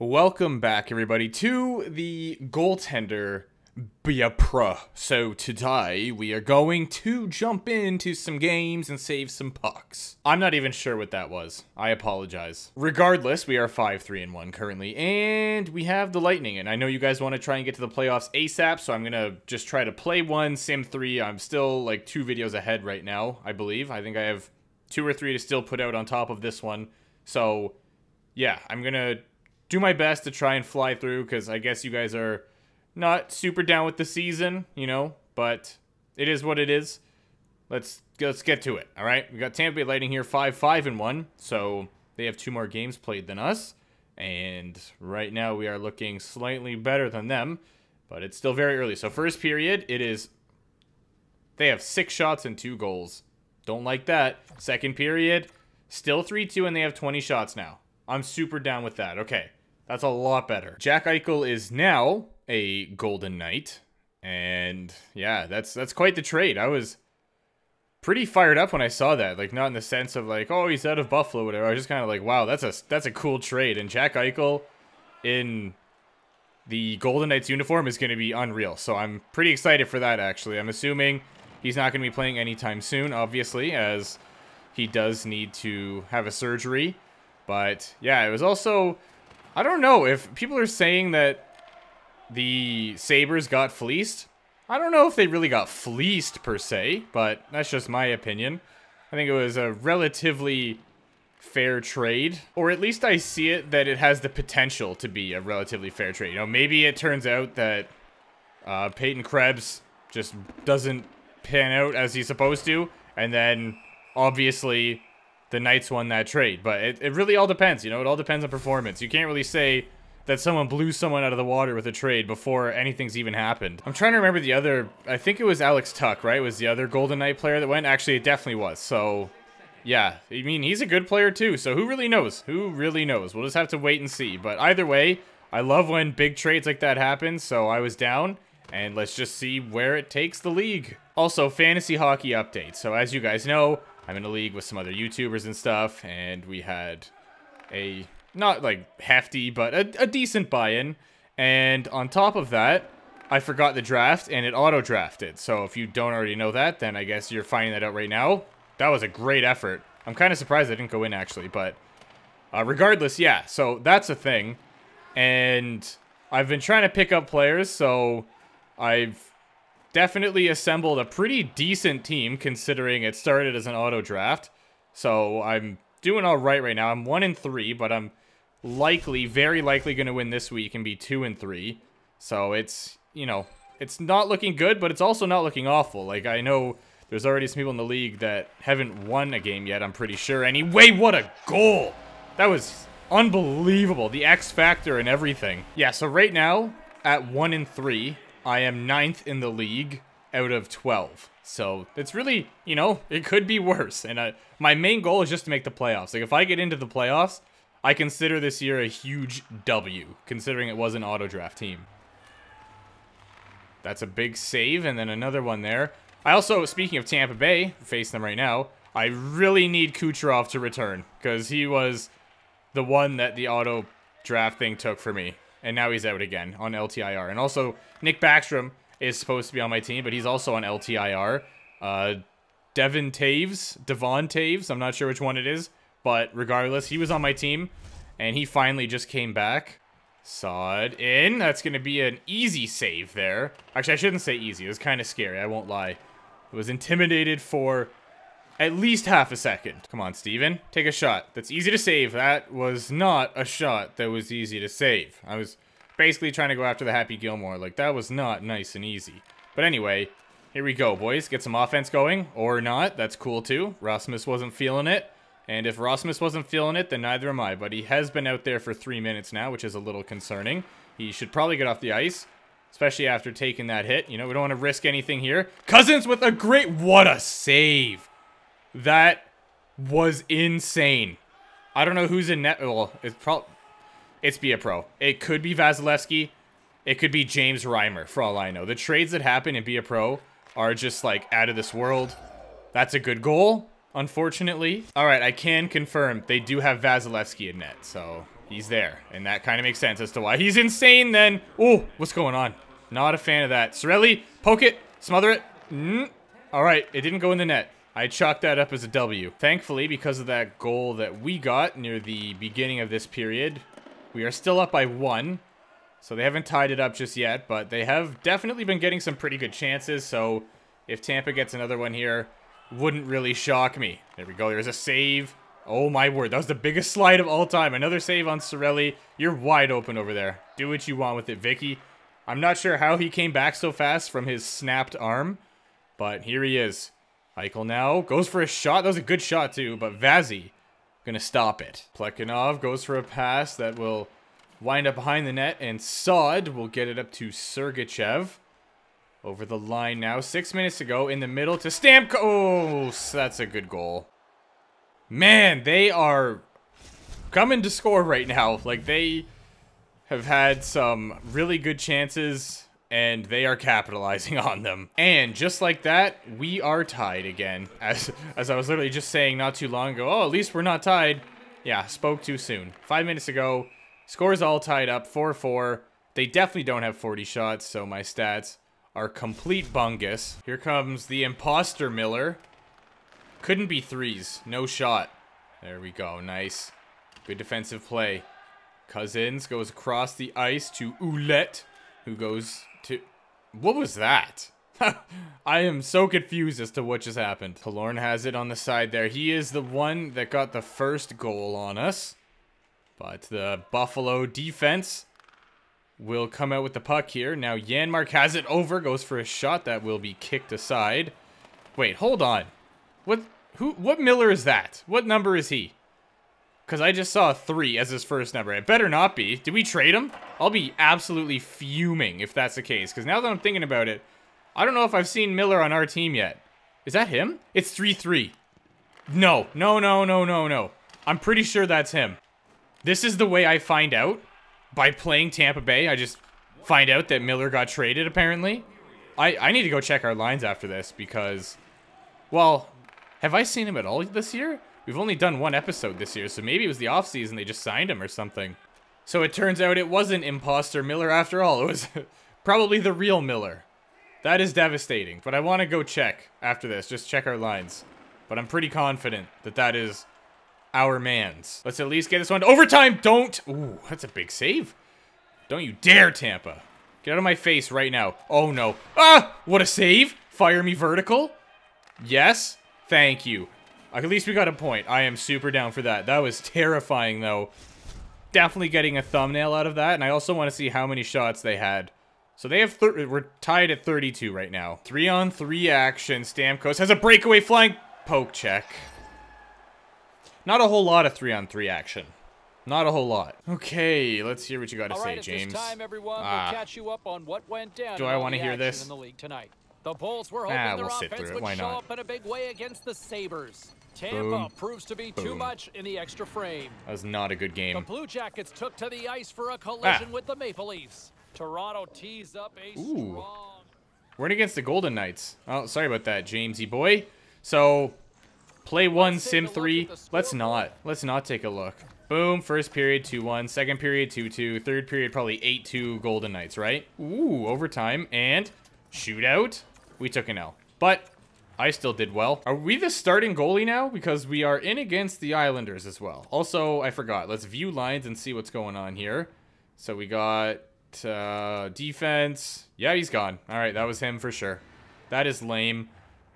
Welcome back, everybody, to the goaltender Biapra. So today we are going to jump into some games and save some pucks. I'm not even sure what that was. I apologize. Regardless, we are 5-3-1 currently, and we have the Lightning. And I know you guys want to try and get to the playoffs ASAP, so I'm gonna just try to play one, sim three. I'm still like 2 videos ahead right now, I believe. I think I have 2 or 3 to still put out on top of this one. So yeah, I'm gonna do my best to try and fly through, because I guess you guys are not super down with the season, you know, but it is what it is. Let's get to it, all right? We got Tampa Bay Lightning here, 5-5-1, so they have 2 more games played than us, and right now we are looking slightly better than them, but it's still very early. So first period, it is, they have 6 shots and 2 goals. Don't like that. Second period, still 3-2, and they have 20 shots now. I'm super down with that. Okay. That's a lot better. Jack Eichel is now a Golden Knight. And yeah, that's quite the trade. I was pretty fired up when I saw that. Like, not in the sense of like, oh, he's out of Buffalo, whatever. I was just kind of like, wow, that's a cool trade. And Jack Eichel in the Golden Knights uniform is going to be unreal. So I'm pretty excited for that, actually. I'm assuming he's not going to be playing anytime soon, obviously, as he does need to have a surgery. But yeah, it was also, I don't know if people are saying that the Sabres got fleeced. I don't know if they really got fleeced per se, but that's just my opinion. I think it was a relatively fair trade, or at least I see it that it has the potential to be a relatively fair trade. You know, maybe it turns out that Peyton Krebs just doesn't pan out as he's supposed to, and then obviously the Knights won that trade. But it really all depends, you know? It all depends on performance. You can't really say that someone blew someone out of the water with a trade before anything's even happened. I'm trying to remember the other, I think it was Alex Tuck, right? Was the other Golden Knight player that went? Actually, it definitely was. So yeah, I mean, he's a good player too. So who really knows? Who really knows? We'll just have to wait and see. But either way, I love when big trades like that happen. So I was down, and let's just see where it takes the league. Also, fantasy hockey updates. So as you guys know, I'm in a league with some other YouTubers and stuff, and we had a, not like hefty, but a decent buy-in. And on top of that, I forgot the draft, and it auto-drafted. So if you don't already know that, then I guess you're finding that out right now. That was a great effort. I'm kind of surprised I didn't go in, actually, but regardless, yeah. So that's a thing. And I've been trying to pick up players, so I've definitely assembled a pretty decent team, considering it started as an auto draft. So I'm doing all right right now. I'm 1-3, but I'm likely, very likely going to win this week and be 2-3. So it's, you know, it's not looking good, but it's also not looking awful. Like, I know there's already some people in the league that haven't won a game yet, I'm pretty sure. Anyway, what a goal! That was unbelievable. The X factor and everything. Yeah, so right now at 1-3, I am 9th in the league out of 12. So it's really, you know, it could be worse. And my main goal is just to make the playoffs. Like, if I get into the playoffs, I consider this year a huge W, considering it was an auto draft team. That's a big save, and then another one there. I also, speaking of Tampa Bay, face them right now, I really need Kucherov to return, because he was the one that the auto draft thing took for me. And now he's out again on LTIR. And also, Nick Backstrom is supposed to be on my team, but he's also on LTIR. Devon Toews, I'm not sure which one it is. But regardless, he was on my team, and he finally just came back. Saw it in. That's going to be an easy save there. Actually, I shouldn't say easy. It was kind of scary, I won't lie. It was intimidated for at least half a second. Come on, Steven. Take a shot. That's easy to save. That was not a shot that was easy to save. I was basically trying to go after the Happy Gilmore. Like, that was not nice and easy. But anyway, here we go, boys. Get some offense going. Or not. That's cool, too. Rasmus wasn't feeling it. And if Rasmus wasn't feeling it, then neither am I. But he has been out there for 3 minutes now, which is a little concerning. He should probably get off the ice, especially after taking that hit. You know, we don't want to risk anything here. Cousins with a great... What a save! That was insane. I don't know who's in net. Well, it's Biapro. It could be Vasilevsky. It could be James Reimer, for all I know. The trades that happen in Biapro are just, like, out of this world. That's a good goal, unfortunately. All right, I can confirm they do have Vasilevsky in net, so he's there. And that kind of makes sense as to why he's insane then. Oh, what's going on? Not a fan of that. Cirelli, poke it, smother it. All right, it didn't go in the net. I chalked that up as a W. Thankfully, because of that goal that we got near the beginning of this period, we are still up by 1. So they haven't tied it up just yet, but they have definitely been getting some pretty good chances. So if Tampa gets another one here, wouldn't really shock me. There we go. There's a save. Oh my word, that was the biggest slide of all time. Another save on Cirelli. You're wide open over there. Do what you want with it, Vicky. I'm not sure how he came back so fast from his snapped arm, but here he is. Eichel now goes for a shot. That was a good shot too, but Vazzy gonna stop it. Plekhanov goes for a pass that will wind up behind the net, and Sod will get it up to Sergachev. Over the line now. 6 minutes to go. In the middle to Stamkos. That's a good goal. Man, they are coming to score right now. Like, they have had some really good chances, and they are capitalizing on them. And just like that, we are tied again. As I was literally just saying not too long ago, oh, at least we're not tied. Yeah, spoke too soon. 5 minutes to go. Scores all tied up. 4-4. They definitely don't have 40 shots, so my stats are complete bungus. Here comes the imposter Miller. Couldn't be threes. No shot. There we go. Nice. Good defensive play. Cousins goes across the ice to Oulette, who goes to... What was that? I am so confused as to what just happened. Killorn has it on the side there. He is the one that got the first goal on us. But the Buffalo defense will come out with the puck here. Now Janmark has it over, goes for a shot that will be kicked aside. Wait, hold on. What Miller is that? What number is he? Because I just saw 3 as his first number. It better not be. Did we trade him? I'll be absolutely fuming if that's the case. Because now that I'm thinking about it, I don't know if I've seen Miller on our team yet. Is that him? It's 3-3. No. I'm pretty sure that's him. This is the way I find out. By playing Tampa Bay, I just find out that Miller got traded, apparently. I need to go check our lines after this because, well, have I seen him at all this year? We've only done one episode this year, so maybe it was the offseason they just signed him or something. So it turns out it wasn't imposter Miller after all. It was probably the real Miller. That is devastating, but I want to go check after this. Just check our lines. But I'm pretty confident that that is our man's. Let's at least get this one to overtime. Don't. Ooh, that's a big save. Don't you dare, Tampa. Get out of my face right now. Oh, no. Ah, what a save. Fire me vertical. Yes. Thank you. At least we got a point. I am super down for that. That was terrifying, though. Definitely getting a thumbnail out of that. And I also want to see how many shots they had. So they have... We're tied at 32 right now. 3-on-3 action. Stamkos has a breakaway flying poke check. Not a whole lot of 3-on-3 action. Not a whole lot. Okay, let's hear what you got to say, James. Do I want to hear this? We'll sit through it. Why not? Boom. Boom. That was not a good game. The Blue Jackets took to the ice for a collision with the Maple Leafs. Toronto tees up a strong... We're against the Golden Knights. Oh, sorry about that, Jamesy boy. So... Play 1, Sim 3. Let's not take a look. Boom. First period, 2-1. Second period, 2-2. Third period, probably 8-2 Golden Knights, right? Ooh, overtime. And shootout. We took an L. But I still did well. Are we the starting goalie now? Because we are in against the Islanders as well. Also, I forgot. Let's view lines and see what's going on here. So we got defense. Yeah, he's gone. All right, that was him for sure. That is lame.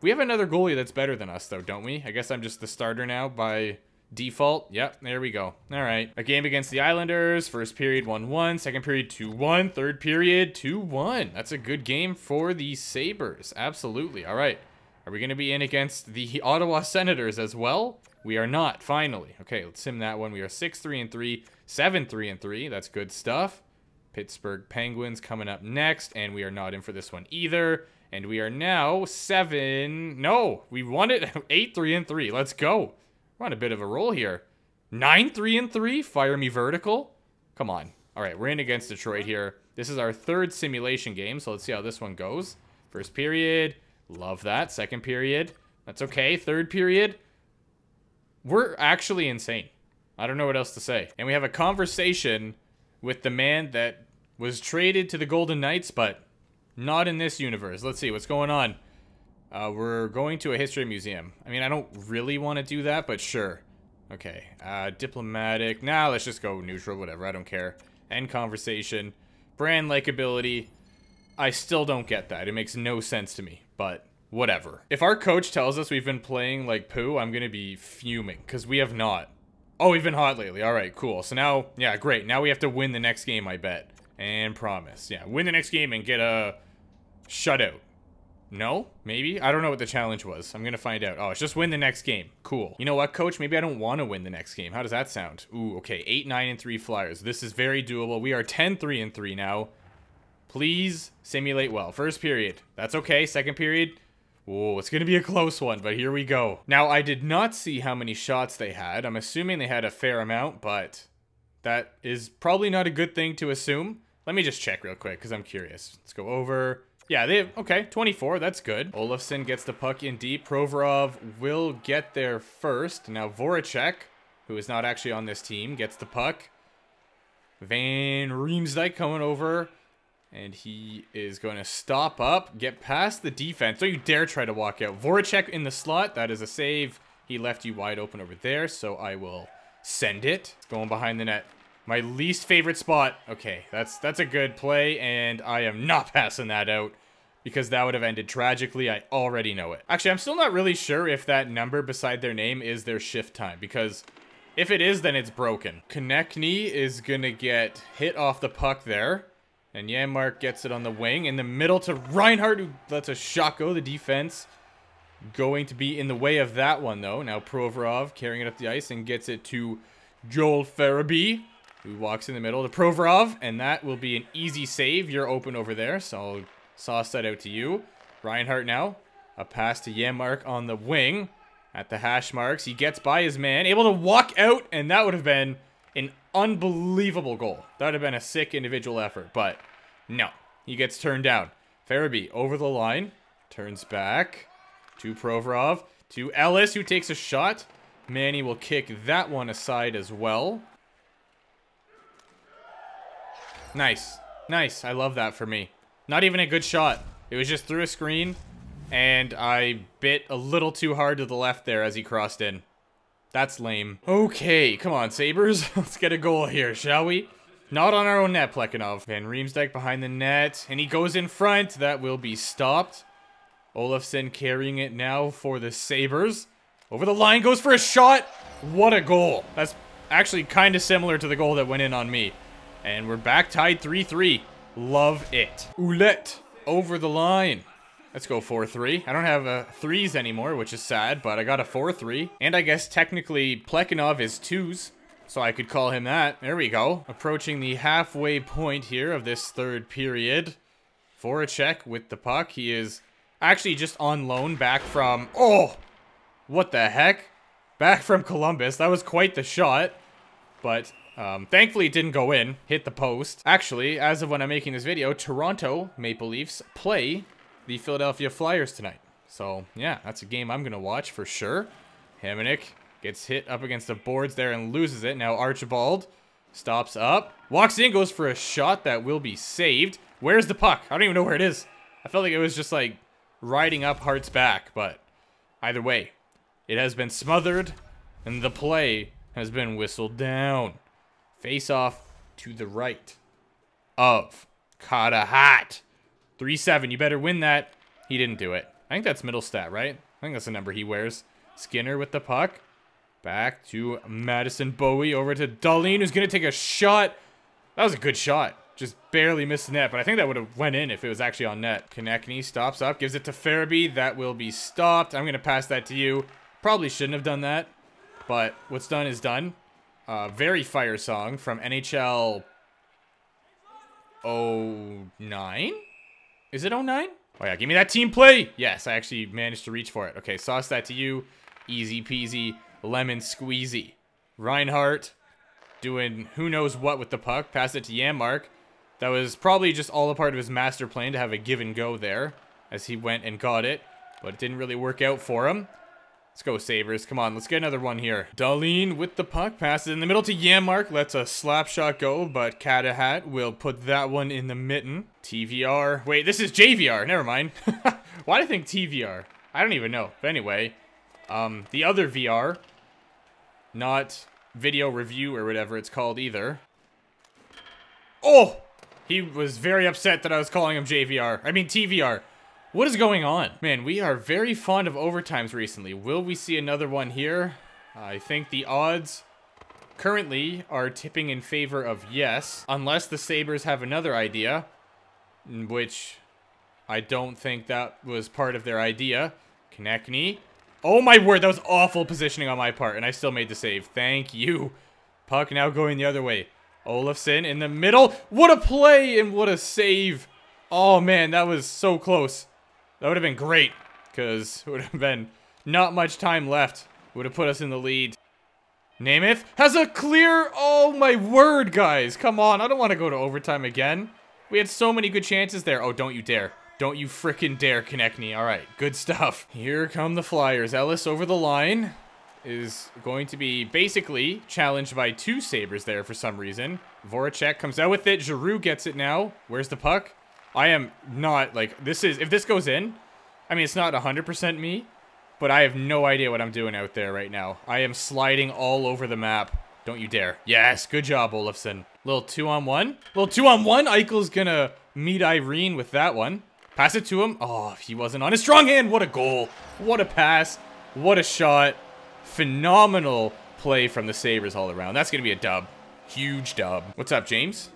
We have another goalie that's better than us, though, don't we? I guess I'm just the starter now by default. Yep, there we go. All right. A game against the Islanders. First period, 1-1. Second period, 2-1. Third period, 2-1. That's a good game for the Sabres. Absolutely. All right. Are we going to be in against the Ottawa Senators as well? We are not, finally. Okay, let's sim that one. We are 6-3-3, 7-3-3. That's good stuff. Pittsburgh Penguins coming up next, and we are not in for this one either. And we are now 7. No, we won it. 8-3-3. Let's go. We're on a bit of a roll here. 9-3-3. Fire me vertical. Come on. All right, we're in against Detroit here. This is our third simulation game, so let's see how this one goes. First period. Love that. Second period. That's okay. Third period. We're actually insane. I don't know what else to say. And we have a conversation with the man that was traded to the Golden Knights, but not in this universe. Let's see what's going on. We're going to a history museum. I mean, I don't really want to do that, but sure. Okay. Diplomatic. Nah, let's just go neutral, whatever. I don't care. End conversation. Brand likability. I still don't get that. It makes no sense to me, but whatever. If our coach tells us we've been playing like poo, I'm going to be fuming because we have not. Oh, we've been hot lately. All right, cool. So now, yeah, great. Now we have to win the next game, I bet. And promise. Yeah, win the next game and get a shutout. No? Maybe? I don't know what the challenge was. I'm going to find out. Oh, it's just win the next game. Cool. You know what, coach? Maybe I don't want to win the next game. How does that sound? Ooh, okay. 8, 9, and 3 Flyers. This is very doable. We are 10, 3, and 3 now. Please simulate well. First period. That's okay. Second period. Oh, it's going to be a close one, but here we go. Now, I did not see how many shots they had. I'm assuming they had a fair amount, but that is probably not a good thing to assume. Let me just check real quick because I'm curious. Let's go over. Yeah, they have, okay, 24. That's good. Olofsson gets the puck in deep. Provorov will get there first. Now, Voracek, who is not actually on this team, gets the puck. Van Riemsdijk coming over. And he is going to stop up, get past the defense. Don't you dare try to walk out. Voracek in the slot. That is a save. He left you wide open over there, so I will send it. It's going behind the net. My least favorite spot. Okay, that's a good play, and I am not passing that out because that would have ended tragically. I already know it. Actually, I'm still not really sure if that number beside their name is their shift time because if it is, then it's broken. Konechny is going to get hit off the puck there. And Janmark gets it on the wing. In the middle to Reinhardt, who lets a shot go. The defense going to be in the way of that one, though. Now Provorov carrying it up the ice and gets it to Joel Farabee, who walks in the middle to Provorov. And that will be an easy save. You're open over there, so I'll sauce that out to you. Reinhardt now. A pass to Janmark on the wing. At the hash marks. He gets by his man. Able to walk out, and that would have been an unbelievable goal. That would have been a sick individual effort, but no. He gets turned down. Farabee over the line. Turns back to Provorov. To Ellis, who takes a shot. Manny will kick that one aside as well. Nice. Nice. I love that for me. Not even a good shot. It was just through a screen, and I bit a little too hard to the left there as he crossed in. That's lame. Okay, come on, Sabres. Let's get a goal here, shall we? Not on our own net, Plekhanov. Van Riemsdijk behind the net, and he goes in front. That will be stopped. Olofsson carrying it now for the Sabres. Over the line, goes for a shot. What a goal. That's actually kind of similar to the goal that went in on me. And we're back tied 3-3. Love it. Oulette over the line. Let's go 4-3. I don't have threes anymore, which is sad, but I got a 4-3. And I guess technically Plekhanov is twos, so I could call him that. There we go. Approaching the halfway point here of this third period. Voracek with the puck. He is actually just on loan back from... Oh! What the heck? Back from Columbus. That was quite the shot. But... thankfully it didn't go in. Hit the post. Actually, as of when I'm making this video, Toronto Maple Leafs play the Philadelphia Flyers tonight. So, yeah, that's a game I'm going to watch for sure. Hamonic gets hit up against the boards there and loses it. Now Archibald stops up. Walks in, goes for a shot that will be saved. Where's the puck? I don't even know where it is. I felt like it was just like riding up Hart's back, but either way, it has been smothered and the play has been whistled down. Face off to the right of Katahat. 3-7. You better win that. He didn't do it. I think that's middle stat, right? I think that's the number he wears. Skinner with the puck. Back to Madison Bowie. Over to Dahlin, who's going to take a shot. That was a good shot. Just barely missed the net, but I think that would have went in if it was actually on net. Konechny stops up, gives it to Farabee. That will be stopped. I'm going to pass that to you. Probably shouldn't have done that, but what's done is done. Very fire song from NHL 09? Is it 09? Oh, yeah. Give me that team play. Yes, I actually managed to reach for it. Okay, sauce that to you. Easy peasy. Lemon squeezy. Reinhardt doing who knows what with the puck. Pass it to Janmark. That was probably just all a part of his master plan to have a give and go there as he went and got it. But it didn't really work out for him. Let's go, Sabres. Come on, let's get another one here. Dahlin with the puck. Passes in the middle to Janmark. Lets a slap shot go, but Katahat will put that one in the mitten. TVR. Wait, this is JVR. Never mind. Why do I think TVR? I don't even know. But anyway, the other VR, not video review or whatever it's called either. Oh! He was very upset that I was calling him JVR. I mean, TVR. What is going on? Man, we are very fond of overtimes recently. Will we see another one here? I think the odds currently are tipping in favor of yes, unless the Sabres have another idea, which I don't think that was part of their idea. Konechny. Oh my word, that was awful positioning on my part, and I still made the save. Thank you. Puck now going the other way. Olofsson in the middle. What a play and what a save. Oh man, that was so close. That would have been great, because it would have been not much time left. Would have put us in the lead. Nemeth has a clear... Oh, my word, guys. Come on, I don't want to go to overtime again. We had so many good chances there. Oh, don't you dare. Don't you frickin' dare, Konechny. All right, good stuff. Here come the Flyers. Ellis over the line is going to be basically challenged by two Sabres there for some reason. Voracek comes out with it. Giroux gets it now. Where's the puck? I am not, like, this is, if this goes in, I mean, it's not 100% me, but I have no idea what I'm doing out there right now. I am sliding all over the map. Don't you dare. Yes, good job, Olofsson. Little 2-on-1. Little 2-on-1. Eichel's gonna meet Irene with that one. Pass it to him. Oh, he wasn't on his strong hand. What a goal. What a pass. What a shot. Phenomenal play from the Sabres all around. That's gonna be a dub. Huge dub. What's up, James?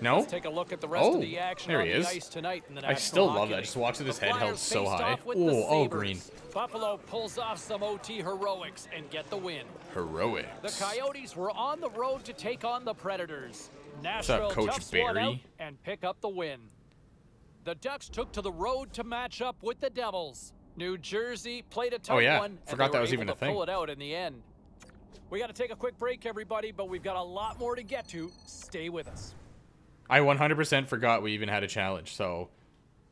No? Let's take a look at the rest of the action. There he is. Ice tonight in the I still love that. Just watching his head held so high. Oh, all green. Buffalo pulls off some OT heroics and get the win. Heroics. The Coyotes were on the road to take on the Predators. Nashville up, Coach Barry? And pick up the win. The Ducks took to the road to match up with the Devils. New Jersey played a tough one. Forgot that was even a thing. Pull it out in the end. We got to take a quick break, everybody, but we've got a lot more to get to. Stay with us. I 100% forgot we even had a challenge, so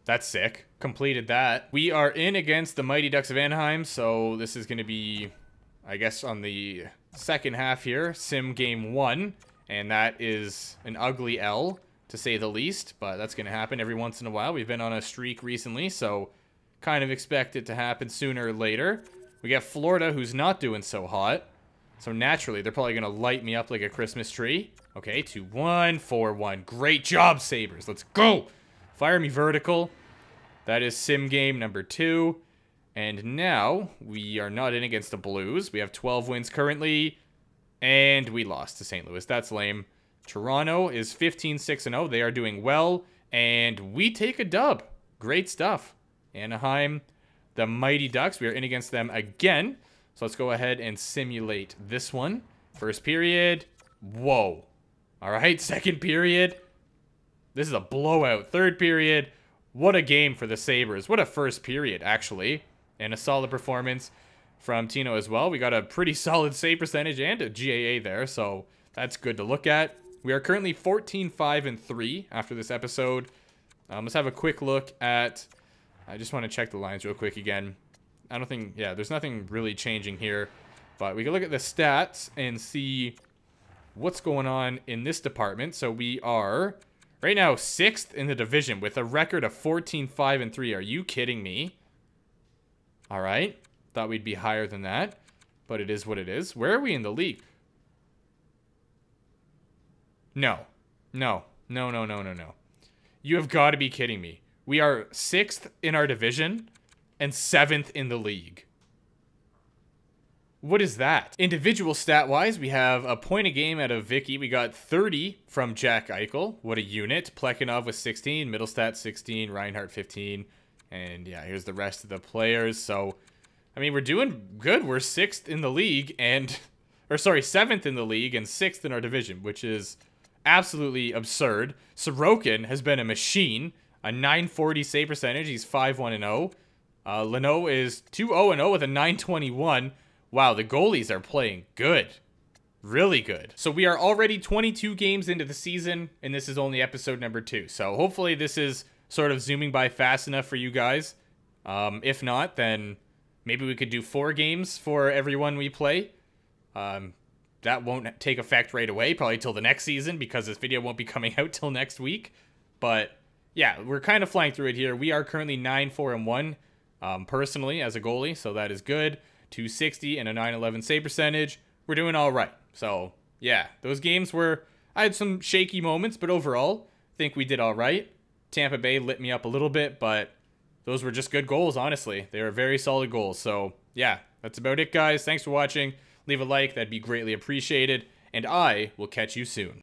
that's sick. Completed that. We are in against the Mighty Ducks of Anaheim, so this is going to be, I guess, on the second half here, Sim Game 1, and that is an ugly L, to say the least, but that's going to happen every once in a while. We've been on a streak recently, so kind of expect it to happen sooner or later. We got Florida, who's not doing so hot. So naturally, they're probably going to light me up like a Christmas tree. Okay, 2-1, 4-1. Great job, Sabres. Let's go. Fire me vertical. That is sim game number 2. And now, we are not in against the Blues. We have 12 wins currently. And we lost to St. Louis. That's lame. Toronto is 15-6-0. They are doing well. And we take a dub. Great stuff. Anaheim, the Mighty Ducks. We are in against them again. So let's go ahead and simulate this one. First period. Whoa. All right. Second period. This is a blowout. Third period. What a game for the Sabres. What a first period, actually. And a solid performance from Tino as well. We got a pretty solid save percentage and a GAA there. So that's good to look at. We are currently 14-5-3 after this episode. Let's have a quick look at... I just want to check the lines real quick again. I don't think, yeah, there's nothing really changing here, but we can look at the stats and see what's going on in this department. So we are right now 6th in the division with a record of 14-5-3. Are you kidding me? All right. Thought we'd be higher than that, but it is what it is. Where are we in the league? No. You have got to be kidding me. We are 6th in our division and 7th in the league. What is that? Individual stat-wise, we have a point a game out of Vicky. We got 30 from Jack Eichel. What a unit. Plekhanov with 16, Middlestat 16, Reinhardt 15. And yeah, here's the rest of the players. So, I mean, we're doing good. We're 6th in the league and... Or sorry, 7th in the league and 6th in our division, which is absolutely absurd. Sorokin has been a machine. A 940 save percentage. He's 5-1-0. Leno is 2-0-0 with a 921. Wow, the goalies are playing good. Really good. So we are already 22 games into the season, and this is only episode number 2. So hopefully this is sort of zooming by fast enough for you guys. If not, then Maybe we could do 4 games for everyone we play. That won't take effect right away, probably till the next season, because this video won't be coming out till next week. But yeah, we're kind of flying through it here. We are currently 9-4-1 personally as a goalie, so that is good. 260 and a 911 save percentage. We're doing all right. So yeah, those games were, I had some shaky moments, but overall, I think we did all right. Tampa Bay lit me up a little bit, but those were just good goals, honestly. They were very solid goals. So yeah, that's about it, guys. Thanks for watching. Leave a like. That'd be greatly appreciated. And I will catch you soon.